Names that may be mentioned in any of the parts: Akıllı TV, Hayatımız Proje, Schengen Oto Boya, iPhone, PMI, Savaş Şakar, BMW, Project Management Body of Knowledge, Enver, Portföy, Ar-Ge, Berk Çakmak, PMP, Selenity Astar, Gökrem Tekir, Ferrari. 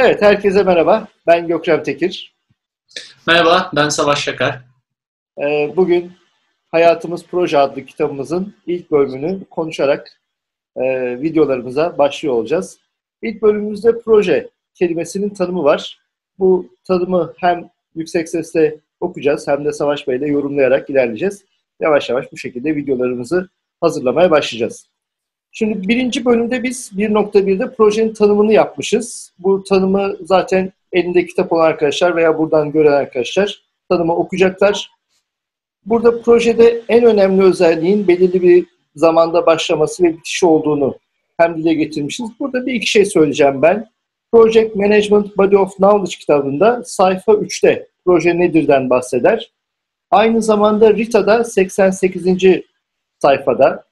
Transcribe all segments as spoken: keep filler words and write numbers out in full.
Evet, herkese merhaba. Ben Gökrem Tekir. Merhaba, ben Savaş Şakar. Bugün Hayatımız Proje adlı kitabımızın ilk bölümünü konuşarak videolarımıza başlıyor olacağız. İlk bölümümüzde proje kelimesinin tanımı var. Bu tanımı hem yüksek sesle okuyacağız hem de Savaş Bey'le yorumlayarak ilerleyeceğiz. Yavaş yavaş bu şekilde videolarımızı hazırlamaya başlayacağız. Şimdi birinci bölümde biz bir nokta bir'de projenin tanımını yapmışız. Bu tanımı zaten elinde kitap olan arkadaşlar veya buradan gören arkadaşlar tanımı okuyacaklar. Burada projede en önemli özelliğin belirli bir zamanda başlaması ve bitişi olduğunu hem dile getirmişiz. Burada bir iki şey söyleyeceğim ben. Project Management Body of Knowledge kitabında sayfa üç'te proje nedir'den bahseder. Aynı zamanda Rita'da seksen sekizinci sayfada,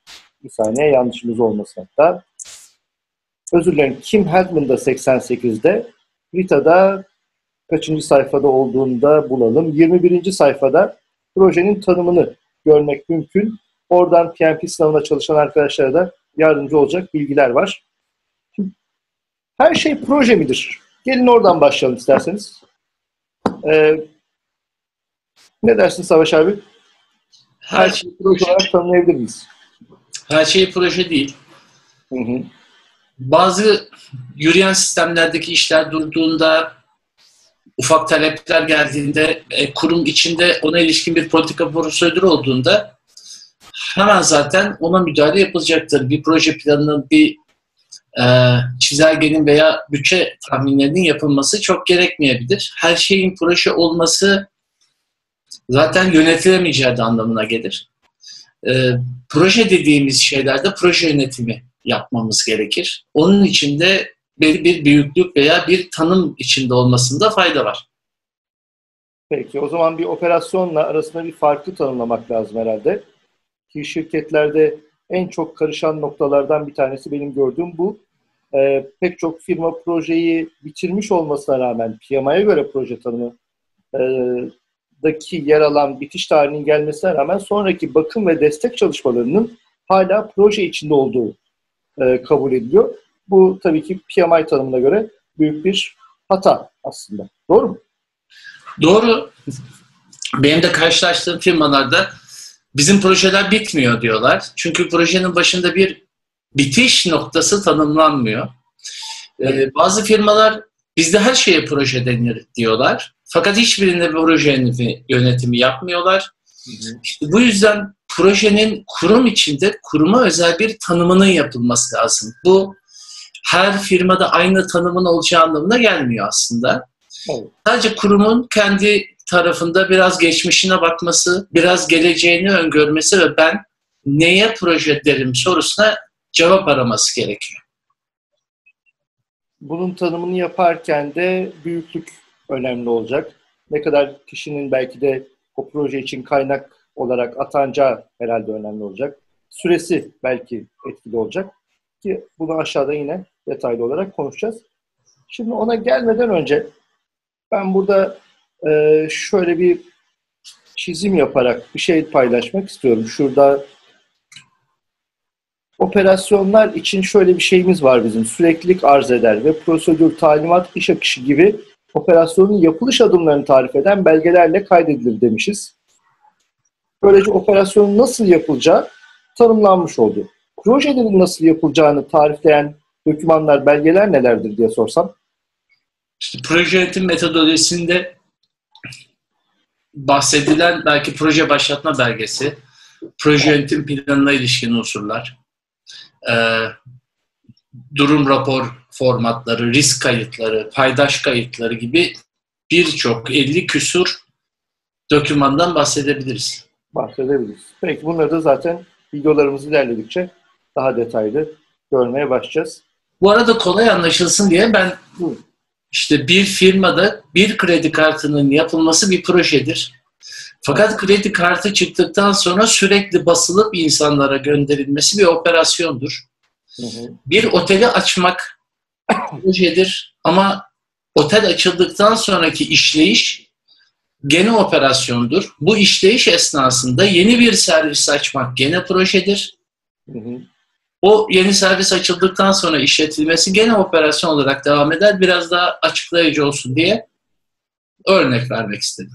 bir saniye yanlışımız olmasın hatta. Özür dilerim. Kim Hedman'da seksen sekiz'de, Rita'da kaçıncı sayfada olduğunda bulalım. yirmi birinci sayfada projenin tanımını görmek mümkün. Oradan P M P sınavına çalışan arkadaşlara da yardımcı olacak bilgiler var. Şimdi, her şey proje midir? Gelin oradan başlayalım isterseniz. Ee, ne dersin Savaş abi? Her şeyi proje olarak tanımlayabilir miyiz? Her şey proje değil. Hı hı. Bazı yürüyen sistemlerdeki işler durduğunda, ufak talepler geldiğinde, kurum içinde ona ilişkin bir politika prosedürü olduğunda hemen zaten ona müdahale yapılacaktır. Bir proje planının, bir e, çizelgenin veya bütçe tahminlerinin yapılması çok gerekmeyebilir. Her şeyin proje olması zaten yönetilemeyeceği de anlamına gelir. E, proje dediğimiz şeylerde proje yönetimi yapmamız gerekir. Onun için de belli bir büyüklük veya bir tanım içinde olmasında fayda var. Peki, o zaman bir operasyonla arasında bir farkı tanımlamak lazım herhalde. Ki şirketlerde en çok karışan noktalardan bir tanesi benim gördüğüm bu. E, pek çok firma projeyi bitirmiş olmasına rağmen P M I'ye göre proje tanımı e, daki yer alan bitiş tarihinin gelmesine rağmen sonraki bakım ve destek çalışmalarının hala proje içinde olduğu e, kabul ediliyor. Bu tabii ki P M I tanımına göre büyük bir hata aslında. Doğru mu? Doğru. Benim de karşılaştığım firmalarda bizim projeler bitmiyor diyorlar. Çünkü projenin başında bir bitiş noktası tanımlanmıyor. Ee, bazı firmalar bizde her şeye proje denir diyorlar. Fakat hiçbirinde projenin yönetimi yapmıyorlar. İşte bu yüzden projenin kurum içinde kuruma özel bir tanımının yapılması lazım. Bu her firmada aynı tanımın olacağı anlamına gelmiyor aslında. Evet. Sadece kurumun kendi tarafında biraz geçmişine bakması, biraz geleceğini öngörmesi ve ben neye proje derim sorusuna cevap araması gerekiyor. Bunun tanımını yaparken de büyüklük önemli olacak. Ne kadar kişinin belki de o proje için kaynak olarak atanacağı herhalde önemli olacak. Süresi belki etkili olacak ki bunu aşağıda yine detaylı olarak konuşacağız. Şimdi ona gelmeden önce ben burada şöyle bir çizim yaparak bir şey paylaşmak istiyorum. Şurada operasyonlar için şöyle bir şeyimiz var bizim. Süreklilik arz eder ve prosedür, talimat, iş akışı gibi operasyonun yapılış adımlarını tarif eden belgelerle kaydedilir demişiz. Böylece operasyonun nasıl yapılacağı tanımlanmış oldu. Projelerin nasıl yapılacağını tarifleyen dokümanlar, belgeler nelerdir diye sorsam? İşte proje yönetim metodolojisinde bahsedilen belki proje başlatma belgesi, proje yönetim planına ilişkin unsurlar, e, durum rapor formatları, risk kayıtları, paydaş kayıtları gibi birçok elli küsur dokümandan bahsedebiliriz. Bahsedebiliriz. Peki bunları da zaten videolarımız ilerledikçe daha detaylı görmeye başlayacağız. Bu arada kolay anlaşılsın diye ben işte bir firmada bir kredi kartının yapılması bir projedir. Fakat kredi kartı çıktıktan sonra sürekli basılıp insanlara gönderilmesi bir operasyondur. Hı hı. Bir oteli açmak projedir ama otel açıldıktan sonraki işleyiş gene operasyondur. Bu işleyiş esnasında yeni bir servis açmak gene projedir. Hı hı. O yeni servis açıldıktan sonra işletilmesi gene operasyon olarak devam eder. Biraz daha açıklayıcı olsun diye örnek vermek istedim.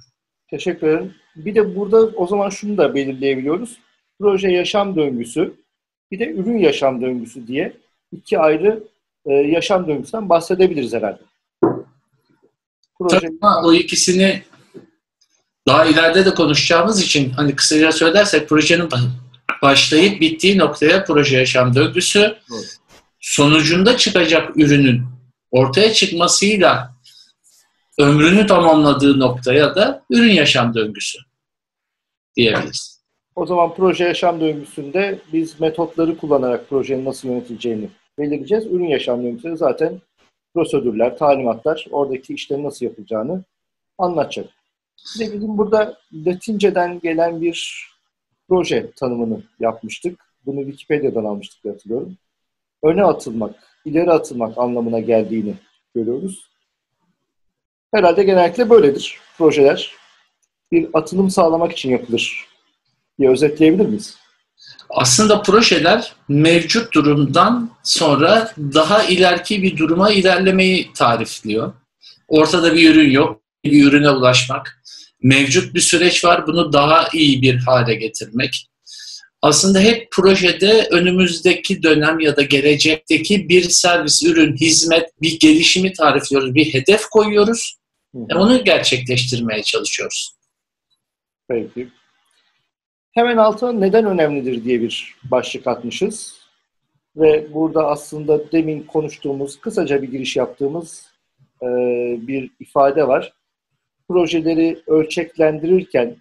Teşekkür ederim. Bir de burada o zaman şunu da belirleyebiliyoruz. Proje yaşam döngüsü, bir de ürün yaşam döngüsü diye iki ayrı e, yaşam döngüsünden bahsedebiliriz herhalde. Proje... Tabii ama o ikisini daha ileride de konuşacağımız için hani kısaca söylersek projenin başlayıp bittiği noktaya proje yaşam döngüsü, evet, sonucunda çıkacak ürünün ortaya çıkmasıyla ömrünü tamamladığı noktaya da ürün yaşam döngüsü diyebiliriz. O zaman proje yaşam döngüsünde biz metotları kullanarak projenin nasıl yönetileceğini belirleyeceğiz. Ürün yaşam döngüsünde zaten prosedürler, talimatlar, oradaki işlerin nasıl yapılacağını anlatacak. Size bizim burada Latince'den gelen bir proje tanımını yapmıştık. Bunu Wikipedia'dan almıştık hatırlıyorum. Öne atılmak, ileri atılmak anlamına geldiğini görüyoruz. Herhalde genellikle böyledir projeler. Bir atılım sağlamak için yapılır diye özetleyebilir miyiz? Aslında projeler mevcut durumdan sonra daha ileriki bir duruma ilerlemeyi tarifliyor. Ortada bir ürün yok, bir ürüne ulaşmak. Mevcut bir süreç var, bunu daha iyi bir hale getirmek. Aslında hep projede önümüzdeki dönem ya da gelecekteki bir servis, ürün, hizmet, bir gelişimi tarifliyoruz, bir hedef koyuyoruz. Ve onu gerçekleştirmeye çalışıyoruz. Peki. Hemen altına neden önemlidir diye bir başlık atmışız. Ve burada aslında demin konuştuğumuz, kısaca bir giriş yaptığımız e, bir ifade var. Projeleri ölçeklendirirken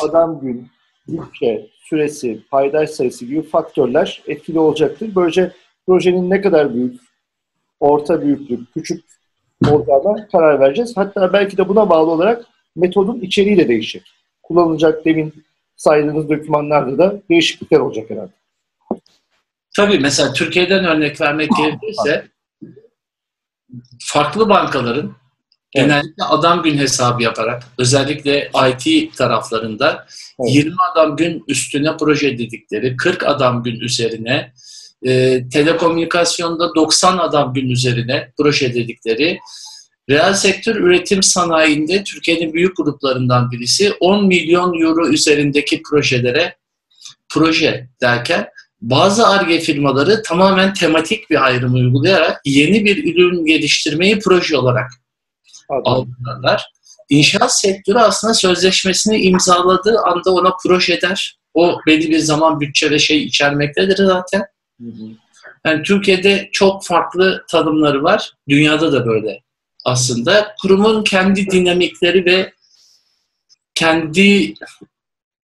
adam gün, bütçe, süresi, paydaş sayısı gibi faktörler etkili olacaktır. Böylece projenin ne kadar büyük, orta büyüklük, küçük olacağına karar vereceğiz. Hatta belki de buna bağlı olarak metodun içeriği de değişecek. Kullanılacak demin saydığınız dokümanlarda da değişiklikler olacak herhalde. Tabii mesela Türkiye'den örnek vermek gerekirse farklı bankaların, evet, genellikle adam gün hesabı yaparak, özellikle I T taraflarında, evet, yirmi adam gün üstüne proje dedikleri, kırk adam gün üzerine, e, telekomünikasyonda doksan adam gün üzerine proje dedikleri, reel sektör üretim sanayinde Türkiye'nin büyük gruplarından birisi on milyon euro üzerindeki projelere proje derken, bazı Ar-Ge firmaları tamamen tematik bir ayrım uygulayarak yeni bir ürün geliştirmeyi proje olarak aldılar. İnşaat sektörü aslında sözleşmesini imzaladığı anda ona proje der. O belli bir zaman bütçe ve şey içermektedir zaten. Yani Türkiye'de çok farklı tanımları var. Dünyada da böyle aslında. Kurumun kendi dinamikleri ve kendi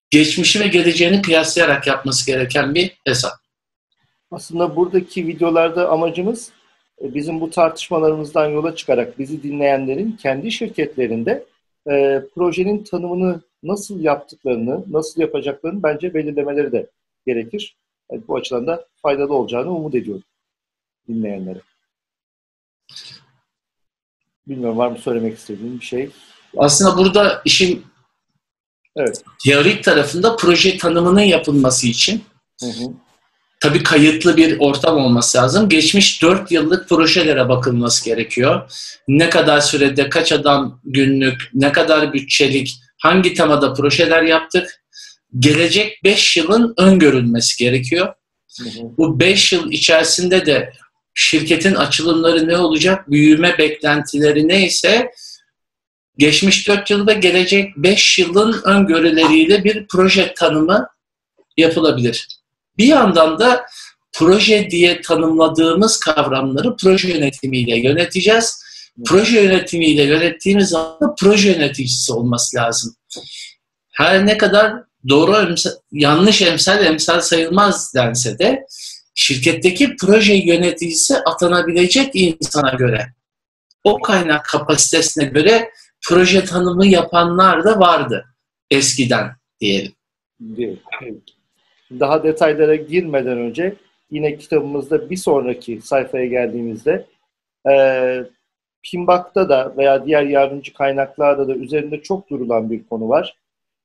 geçmişi ve geleceğini kıyaslayarak yapması gereken bir hesap. Aslında buradaki videolarda amacımız bizim bu tartışmalarımızdan yola çıkarak bizi dinleyenlerin kendi şirketlerinde e, projenin tanımını nasıl yaptıklarını, nasıl yapacaklarını bence belirlemeleri de gerekir. Yani bu açıdan da faydalı olacağını umut ediyorum dinleyenlere. Bilmiyorum, var mı söylemek istediğim bir şey? Aslında burada işin, evet, teorik tarafında proje tanımının yapılması için, hı hı, tabii kayıtlı bir ortam olması lazım. Geçmiş dört yıllık projelere bakılması gerekiyor. Ne kadar sürede, kaç adam günlük, ne kadar bütçelik, hangi temada projeler yaptık? Gelecek beş yılın öngörülmesi gerekiyor. Hı hı. Bu beş yıl içerisinde de şirketin açılımları ne olacak, büyüme beklentileri neyse, geçmiş dört yılda gelecek beş yılın öngörüleriyle bir proje tanımı yapılabilir. Bir yandan da proje diye tanımladığımız kavramları proje yönetimiyle yöneteceğiz. Proje yönetimiyle yönettiğimiz zaman proje yöneticisi olması lazım. Her ne kadar doğru emsal, yanlış emsal, emsal sayılmaz dense de şirketteki proje yöneticisi atanabilecek insana göre, o kaynak kapasitesine göre proje tanımı yapanlar da vardı eskiden diyelim. Evet. Daha detaylara girmeden önce yine kitabımızda bir sonraki sayfaya geldiğimizde e, PMBOK'ta da veya diğer yardımcı kaynaklarda da üzerinde çok durulan bir konu var.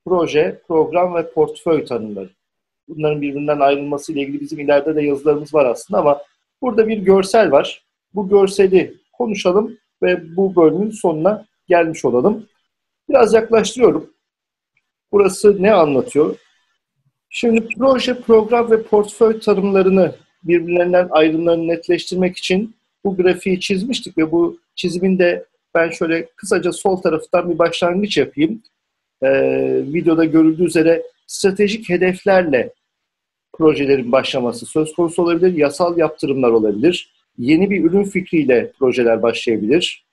Proje, program ve portföy tanımları. bunların birbirinden ayrılmasıyla ilgili bizim ileride de yazılarımız var aslında ama burada bir görsel var. Bu görseli konuşalım ve bu bölümün sonuna gelmiş olalım. Biraz yaklaştırıyorum. Burası ne anlatıyor? Şimdi proje, program ve portföy tanımlarını birbirlerinden ayrımlarını netleştirmek için bu grafiği çizmiştik ve bu çizimin de ben şöyle kısaca sol taraftan bir başlangıç yapayım. Ee, videoda görüldüğü üzere stratejik hedeflerle projelerin başlaması söz konusu olabilir, yasal yaptırımlar olabilir, yeni bir ürün fikriyle projeler başlayabilir,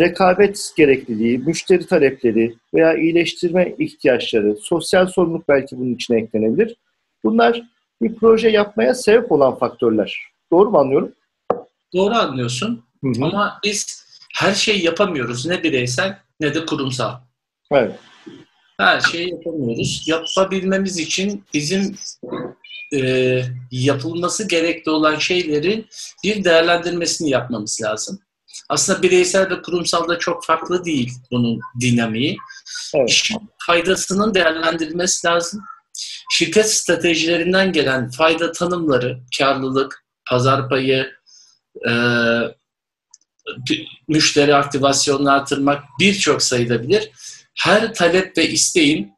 rekabet gerekliliği, müşteri talepleri veya iyileştirme ihtiyaçları, sosyal sorumluluk belki bunun içine eklenebilir. Bunlar bir proje yapmaya sebep olan faktörler. Doğru mu anlıyorum? Doğru anlıyorsun. Hı hı. Ama biz her şeyi yapamıyoruz. Ne bireysel ne de kurumsal. Evet. Her şeyi yapamıyoruz. Yapabilmemiz için bizim e, yapılması gerekli olan şeyleri bir değerlendirmesini yapmamız lazım. Aslında bireysel ve kurumsalda çok farklı değil bunun dinamiği. Evet. İşin faydasının değerlendirilmesi lazım. Şirket stratejilerinden gelen fayda tanımları, karlılık, pazar payı, e, müşteri aktivasyonunu artırmak birçok sayılabilir. Her talep ve isteğin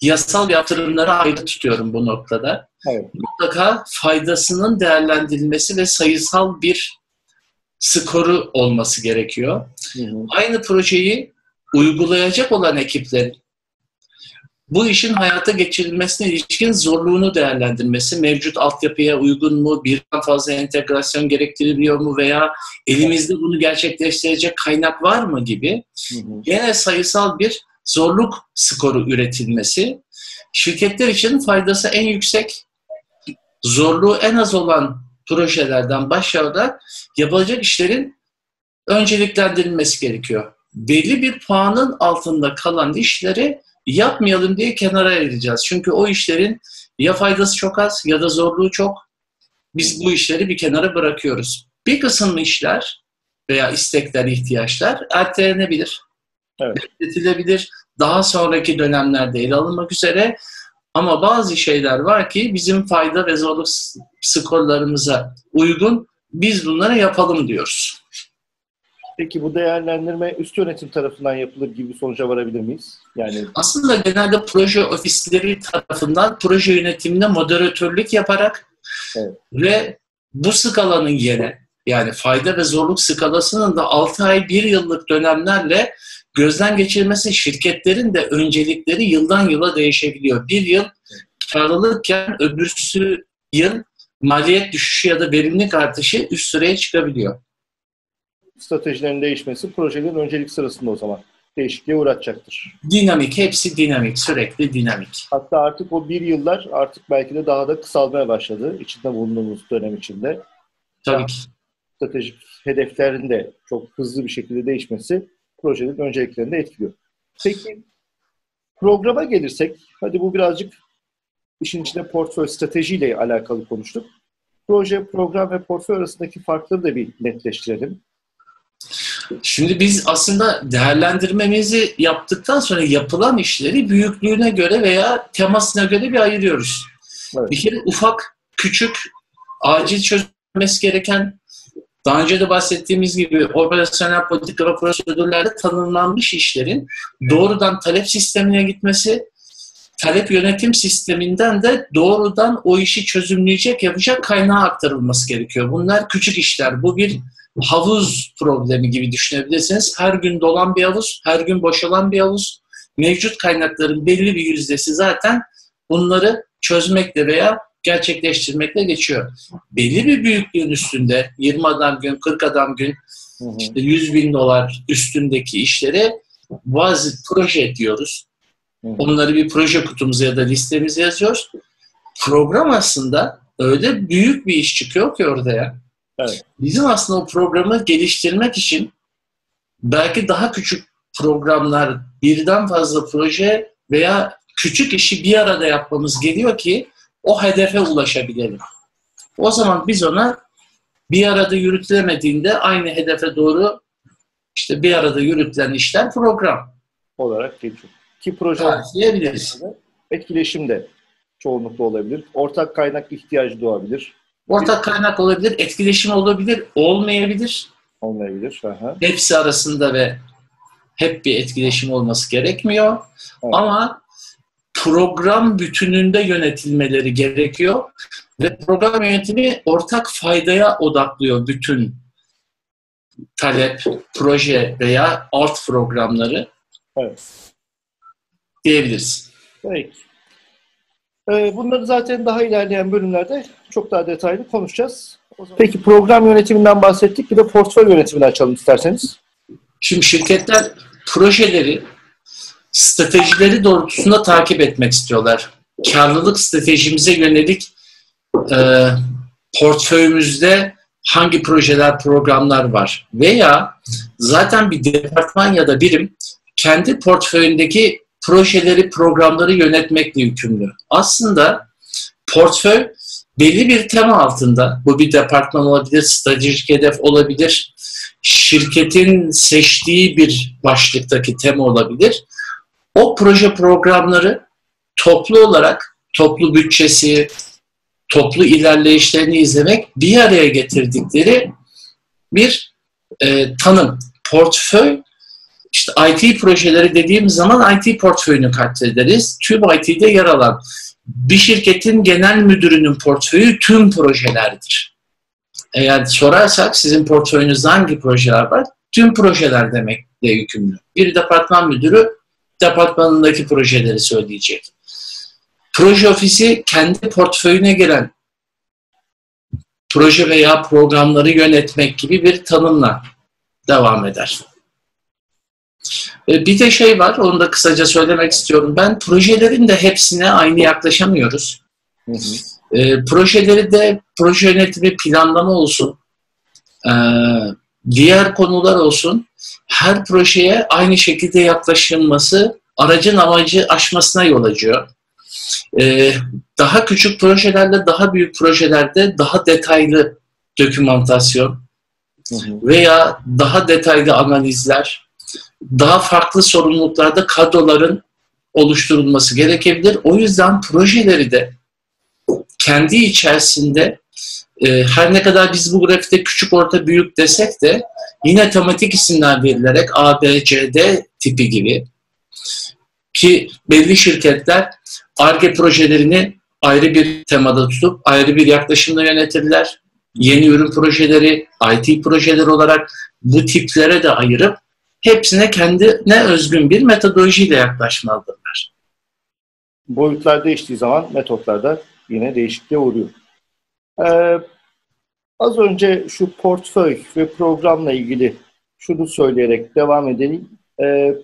yasal yaptırımlara ayrı tutuyorum bu noktada. Evet. Mutlaka faydasının değerlendirilmesi ve sayısal bir skoru olması gerekiyor. Hı hı. Aynı projeyi uygulayacak olan ekiplerin bu işin hayata geçirilmesine ilişkin zorluğunu değerlendirmesi, mevcut altyapıya uygun mu, birden fazla entegrasyon gerektiriyor mu veya elimizde bunu gerçekleştirecek kaynak var mı gibi gene sayısal bir zorluk skoru üretilmesi, şirketler için faydası en yüksek, zorluğu en az olan projelerden başlayarak yapılacak işlerin önceliklendirilmesi gerekiyor. Belli bir puanın altında kalan işleri yapmayalım diye kenara ayıracağız. Çünkü o işlerin ya faydası çok az ya da zorluğu çok. Biz bu işleri bir kenara bırakıyoruz. Bir kısım işler veya istekler, ihtiyaçlar ertelenebilir. Evet. Bekletilebilir. Daha sonraki dönemlerde ele alınmak üzere. Ama bazı şeyler var ki bizim fayda ve zorluk skorlarımıza uygun. Biz bunları yapalım diyoruz. Peki bu değerlendirme üst yönetim tarafından yapılır gibi bir sonuca varabilir miyiz? Yani aslında genelde proje ofisleri tarafından proje yönetimine moderatörlük yaparak, evet, ve bu skalanın yine yani fayda ve zorluk skalasının da altı ay bir yıllık dönemlerle gözden geçirilmesi, şirketlerin de öncelikleri yıldan yıla değişebiliyor. Bir yıl karlılıkken öbürsü yıl maliyet düşüşü ya da verimlilik artışı üst sıraya çıkabiliyor. Stratejilerin değişmesi projelerin öncelik sırasında o zaman değişikliğe uğratacaktır. Dinamik, hepsi dinamik, sürekli dinamik. Hatta artık o bir yıllar artık belki de daha da kısalmaya başladı içinde bulunduğumuz dönem içinde. Tabii ki. Stratejik hedeflerin de çok hızlı bir şekilde değişmesi projelerin önceliklerini de etkiliyor. Peki programa gelirsek, hadi bu birazcık işin içinde portföy stratejiyle alakalı konuştuk. Proje, program ve portföy arasındaki farkları da bir netleştirelim. Şimdi biz aslında değerlendirmemizi yaptıktan sonra yapılan işleri büyüklüğüne göre veya temasına göre bir ayırıyoruz. Evet. Bir kere ufak, küçük, acil çözülmesi gereken, daha önce de bahsettiğimiz gibi operasyonel politika ve prosedürlerde tanımlanmış işlerin doğrudan talep sistemine gitmesi, talep yönetim sisteminden de doğrudan o işi çözümleyecek, yapacak kaynağa aktarılması gerekiyor. Bunlar küçük işler. Bu bir havuz problemi gibi düşünebilirsiniz. Her gün dolan bir havuz, her gün boşalan bir havuz. Mevcut kaynakların belli bir yüzdesi zaten bunları çözmekle veya gerçekleştirmekle geçiyor. Belli bir büyüklüğün üstünde yirmi adam gün, kırk adam gün, işte yüz bin dolar üstündeki işlere bazı proje diyoruz. Onları bir proje kutumuza ya da listemize yazıyoruz. Program aslında öyle büyük bir iş çıkıyor ki orada ya. Evet. Bizim aslında o programı geliştirmek için belki daha küçük programlar, birden fazla proje veya küçük işi bir arada yapmamız geliyor ki o hedefe ulaşabilelim. O zaman biz ona bir arada yürütülemediğinde aynı hedefe doğru işte bir arada yürütülen işler program olarak geçiyor. Ki proje etkileşimde çoğunlukla olabilir. Ortak kaynak ihtiyacı doğabilir. Ortak kaynak olabilir, etkileşim olabilir, olmayabilir. Olmayabilir. Aha. Hepsi arasında ve hep bir etkileşim olması gerekmiyor. Evet. Ama program bütününde yönetilmeleri gerekiyor. Ve program yönetimi ortak faydaya odaklıyor bütün talep, proje veya alt programları. Evet. Diyebiliriz. Peki. Bunları zaten daha ilerleyen bölümlerde çok daha detaylı konuşacağız. Peki program yönetiminden bahsettik. Bir de portföy yönetimini açalım isterseniz. Şimdi şirketler projeleri, stratejileri doğrultusunda takip etmek istiyorlar. Karlılık stratejimize yönelik e, portföyümüzde hangi projeler, programlar var? Veya zaten bir departman ya da birim kendi portföyündeki projeleri, programları yönetmekle yükümlü. Aslında portföy belli bir tema altında, bu bir departman olabilir, stratejik hedef olabilir, şirketin seçtiği bir başlıktaki tema olabilir. O proje programları toplu olarak, toplu bütçesi, toplu ilerleyişlerini izlemek bir araya getirdikleri bir e, tanım. Portföy, İşte I T projeleri dediğimiz zaman I T portföyünü kastederiz. Tüm I T'de yer alan bir şirketin genel müdürünün portföyü tüm projelerdir. Eğer sorarsak sizin portföyünüzde hangi projeler var? Tüm projeler demekle yükümlü. Bir departman müdürü departmanındaki projeleri söyleyecek. Proje ofisi kendi portföyüne giren proje veya programları yönetmek gibi bir tanımla devam eder. Bir de şey var, onu da kısaca söylemek istiyorum. Ben projelerin de hepsine aynı yaklaşamıyoruz. Hı hı. E, projeleri de proje yönetimi, planlama olsun, e, diğer konular olsun, her projeye aynı şekilde yaklaşılması aracın amacı aşmasına yol açıyor. E, daha küçük projelerde, daha büyük projelerde daha detaylı dokümantasyon veya daha detaylı analizler, daha farklı sorumluluklarda kadroların oluşturulması gerekebilir. O yüzden projeleri de kendi içerisinde e, her ne kadar biz bu grafikte küçük, orta, büyük desek de yine tematik isimler verilerek A, B, C, D tipi gibi ki belli şirketler Ar-Ge projelerini ayrı bir temada tutup ayrı bir yaklaşımla yönetirler. Yeni ürün projeleri, I T projeleri olarak bu tiplere de ayırıp hepsine kendine özgün bir metodolojiyle yaklaşmalıdırlar. Boyutlar değiştiği zaman metotlarda yine değişikliğe uğruyor. Ee, az önce şu portföy ve programla ilgili şunu söyleyerek devam edelim. Ee,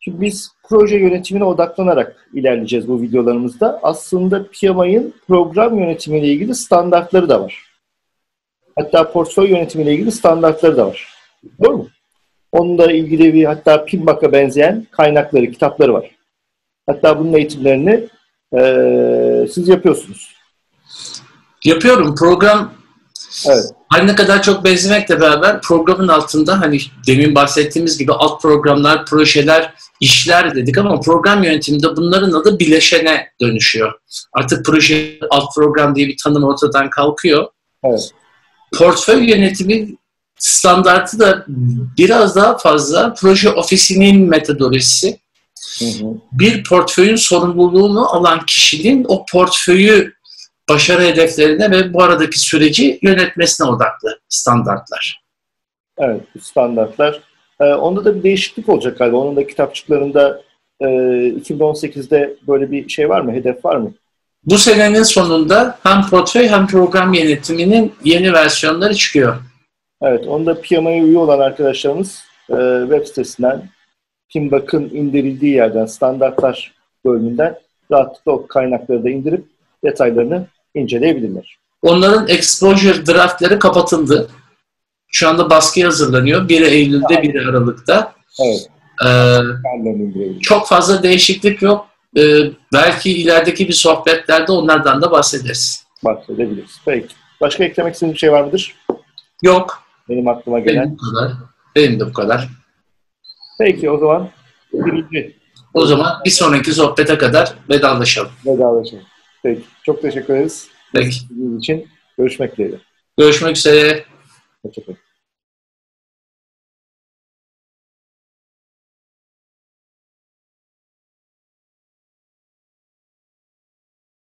şimdi biz proje yönetimine odaklanarak ilerleyeceğiz bu videolarımızda. Aslında P M I'nin program yönetimiyle ilgili standartları da var. Hatta portföy yönetimiyle ilgili standartları da var. Doğru mu? Onunla ilgili bir hatta P M B'a benzeyen kaynakları, kitapları var. Hatta bunun eğitimlerini e, siz yapıyorsunuz. Yapıyorum. Program evet. Hani ne kadar çok benzemekle beraber programın altında hani demin bahsettiğimiz gibi alt programlar, projeler, işler dedik ama program yönetiminde bunların adı bileşene dönüşüyor. Artık proje, alt program diye bir tanım ortadan kalkıyor. Evet. Portföy yönetimi standartı da biraz daha fazla proje ofisinin metodolojisi. Hı hı. Bir portföyün sorumluluğunu alan kişinin o portföyü başarı hedeflerine ve bu aradaki süreci yönetmesine odaklı standartlar. Evet, standartlar. Ee, onda da bir değişiklik olacak galiba. Onun da kitapçıklarında e, iki bin on sekizde böyle bir şey var mı? Hedef var mı? Bu senenin sonunda hem portföy hem program yönetiminin yeni versiyonları çıkıyor. Evet, onu da P M I'ye üye olan arkadaşlarımız e, web sitesinden, P M B'ın indirildiği yerden, standartlar bölümünden rahatlıkla o kaynakları da indirip detaylarını inceleyebilirler. Onların exposure draftları kapatıldı. Şu anda baskıya hazırlanıyor. biri Eylül'de, biri Aralık'ta. Evet. Ee, çok fazla değişiklik yok. Ee, belki ilerideki bir sohbetlerde onlardan da bahsederiz. Bahsedebiliriz. Peki. Başka eklemek istediğiniz bir şey var mıdır? Yok. Benim aklıma gelen. Benim, bu kadar. Benim de bu kadar. Peki o zaman birinci O zaman bir sonraki sohbete kadar vedalaşalım. Vedalaşalım. Peki. Çok teşekkür ederiz. Peki. Görüşmek dileğiyle. Görüşmek üzere. Hoşçakalın.